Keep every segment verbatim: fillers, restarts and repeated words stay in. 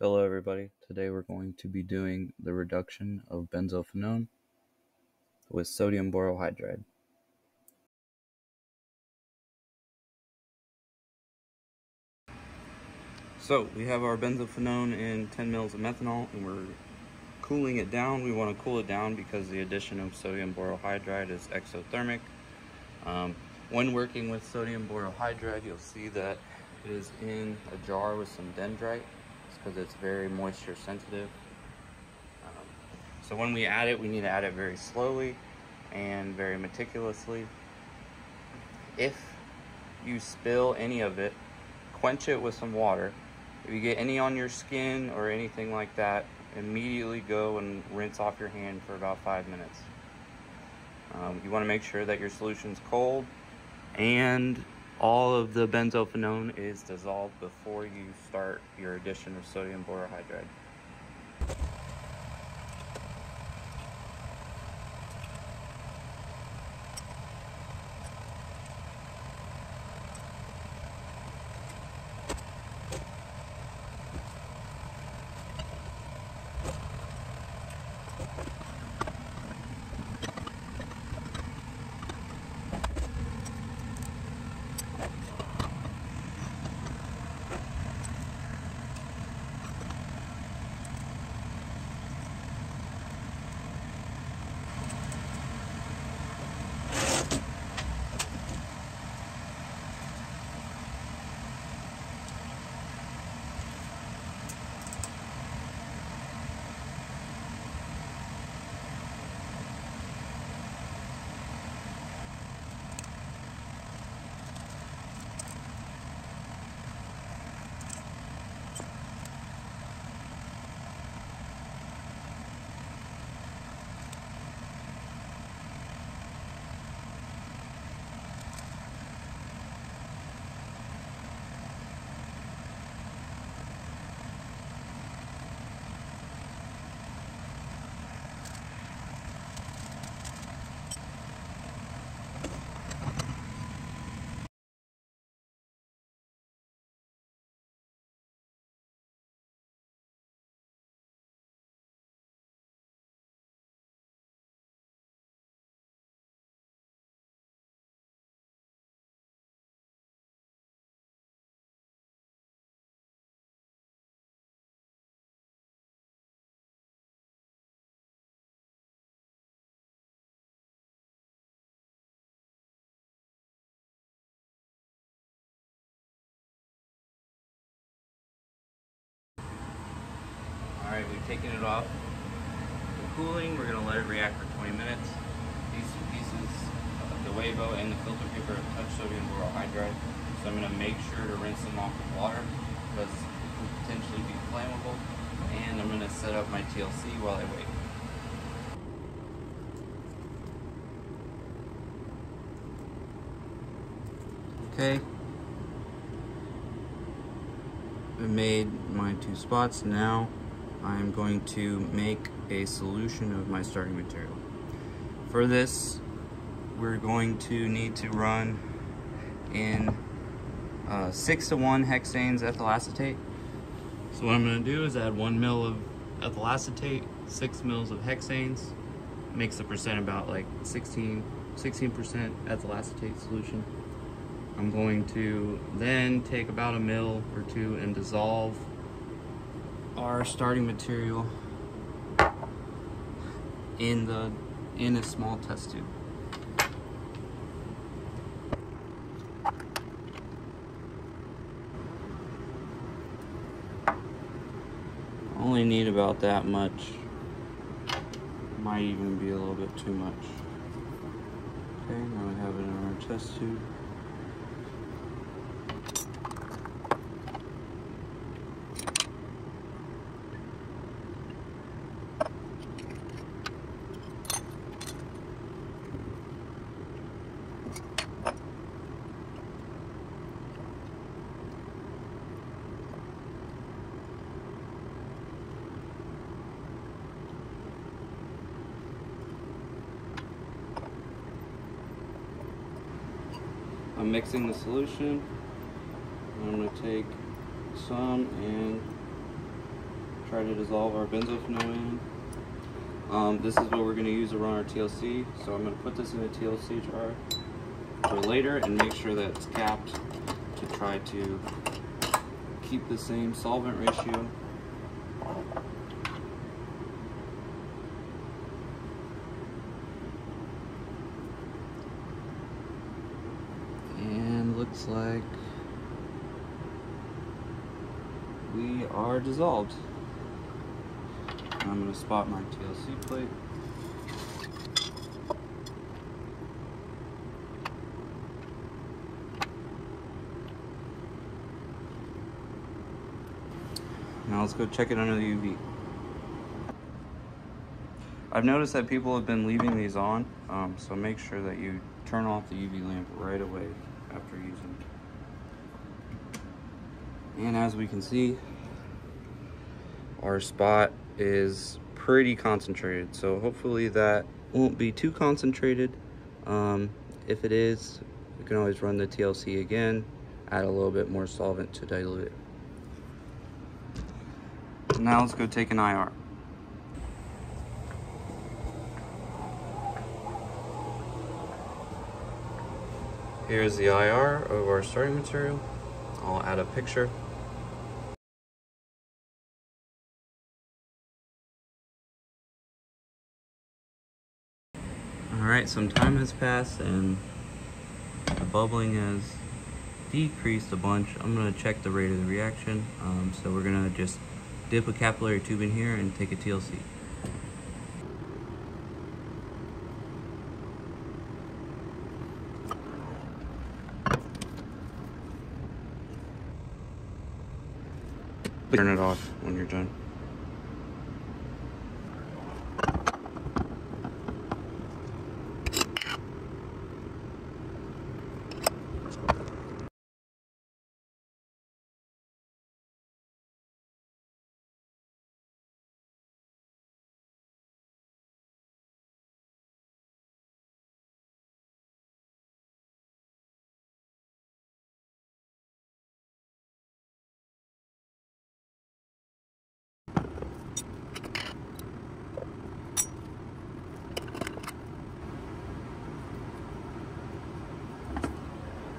Hello everybody, today we're going to be doing the reduction of benzophenone with sodium borohydride. So we have our benzophenone in ten mils of methanol and we're cooling it down. We want to cool it down because the addition of sodium borohydride is exothermic. Um, when working with sodium borohydride, you'll see that it is in a jar with some dendrite, because it's very moisture sensitive. Um, so when we add it, we need to add it very slowly and very meticulously. If you spill any of it, quench it with some water. If you get any on your skin or anything like that, immediately go and rinse off your hand for about five minutes. Um, you want to make sure that your solution's cold and all of the benzophenone is dissolved before you start your addition of sodium borohydride. Alright, we've taken it off the cooling. We're going to let it react for twenty minutes. These two pieces, the Weibo and the filter paper, touch sodium borohydride. So I'm going to make sure to rinse them off with water because it could potentially be flammable. And I'm going to set up my T L C while I wait. Okay. I made my two spots. Now I'm going to make a solution of my starting material. For this, we're going to need to run in uh, six to one hexanes ethyl acetate. So what I'm going to do is add one mil of ethyl acetate, six mils of hexanes. Makes the percent about like sixteen, sixteen percent ethyl acetate solution. I'm going to then take about a mil or two and dissolve our starting material in the in a small test tube. Only need about that much. Might even be a little bit too much. Okay, now we have it in our test tube. I'm mixing the solution, and I'm going to take some and try to dissolve our benzophenone in. Um, this is what we're going to use to run our T L C, so I'm going to put this in a T L C jar for later and make sure that it's capped to try to keep the same solvent ratio. And looks like we are dissolved. I'm going to spot my T L C plate. Now let's go check it under the U V. I've noticed that people have been leaving these on, um, so make sure that you turn off the U V lamp right away after using it. And as we can see, our spot is pretty concentrated, so hopefully that won't be too concentrated. Um, if it is, you can always run the T L C again, add a little bit more solvent to dilute it. Now let's go take an I R. Here's the I R of our starting material. I'll add a picture. Alright, some time has passed and the bubbling has decreased a bunch. I'm going to check the rate of the reaction, um, so we're going to just dip a capillary tube in here and take a T L C. Turn it off when you're done.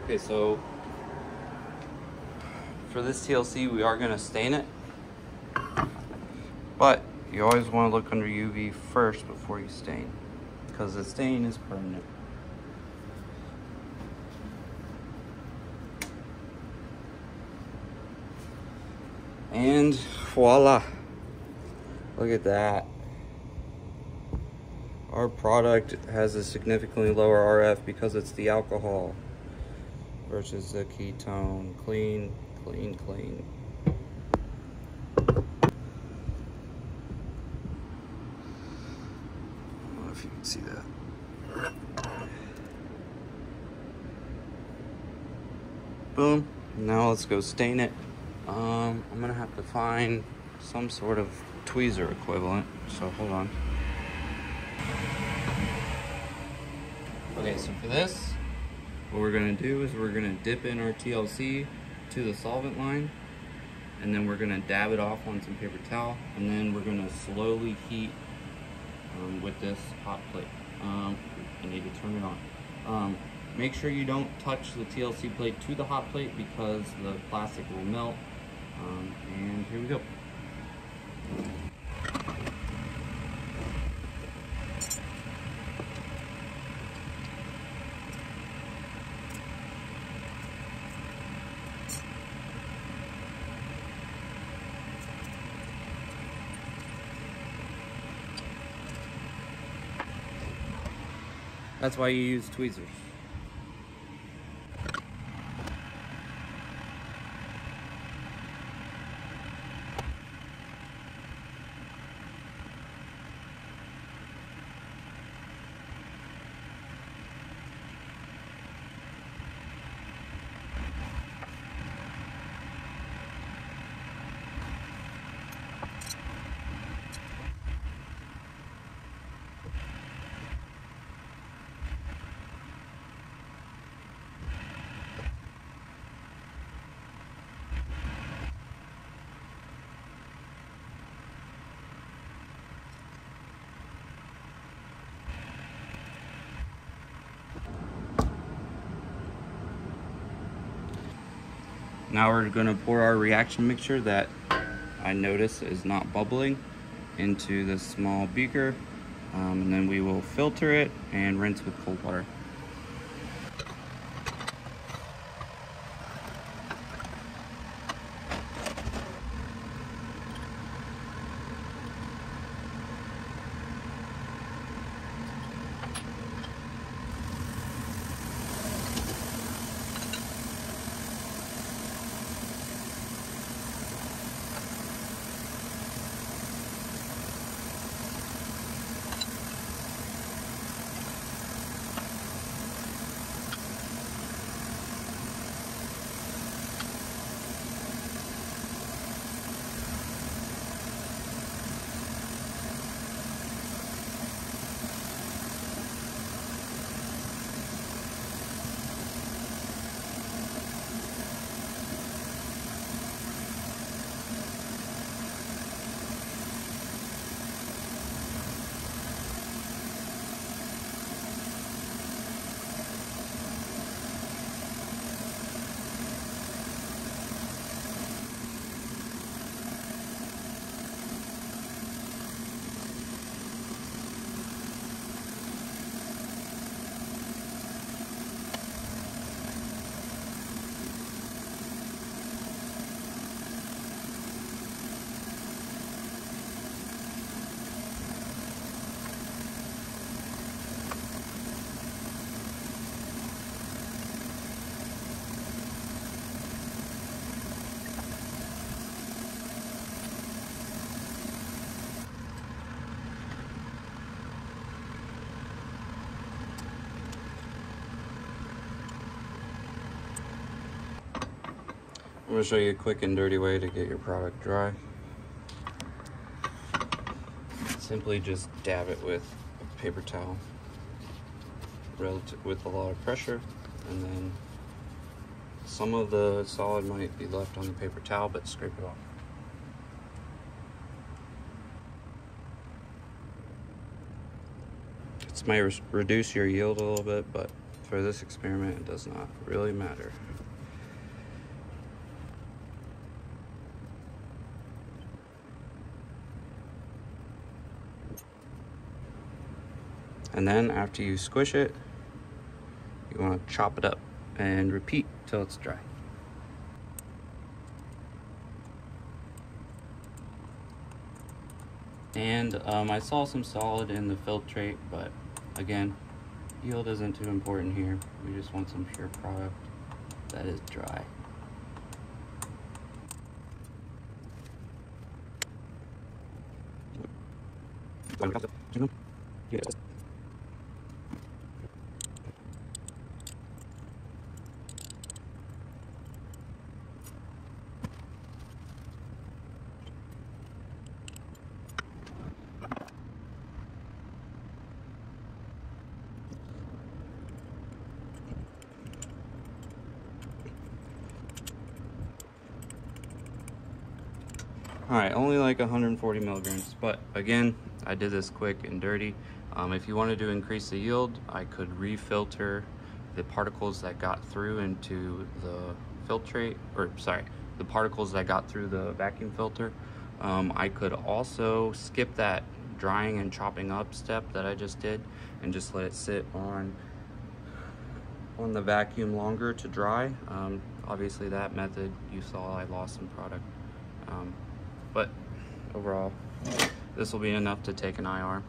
Okay, so for this T L C, we are going to stain it, but you always want to look under U V first before you stain, because the stain is permanent. And voila, look at that. Our product has a significantly lower R F because it's the alcohol versus the ketone. Clean, clean, clean. I don't know if you can see that. Boom. Now let's go stain it. Um, I'm gonna have to find some sort of tweezer equivalent, so hold on. Okay, so for this, what we're gonna do is we're gonna dip in our T L C to the solvent line, and then we're gonna dab it off on some paper towel, and then we're gonna slowly heat um, with this hot plate. Um, I need to turn it on. Um, make sure you don't touch the T L C plate to the hot plate because the plastic will melt. Um, and here we go. That's why you use tweezers. Now we're going to pour our reaction mixture that I notice is not bubbling into this small beaker, um, and then we will filter it and rinse with cold water. I'm going to show you a quick and dirty way to get your product dry. Simply just dab it with a paper towel relative with a lot of pressure, and then some of the solid might be left on the paper towel, but scrape it off. This may reduce your yield a little bit, but for this experiment it does not really matter. And then after you squish it, you want to chop it up and repeat till it's dry. And um, I saw some solid in the filtrate, but again, yield isn't too important here. We just want some pure product that is dry. Yes. Alright, only like one hundred forty milligrams, but again, I did this quick and dirty. Um, if you wanted to increase the yield, I could refilter the particles that got through into the filtrate, or sorry, the particles that got through the vacuum filter. Um, I could also skip that drying and chopping up step that I just did and just let it sit on, on the vacuum longer to dry. Um, obviously that method, you saw I lost some product. Um, But overall, this will be enough to take an I R.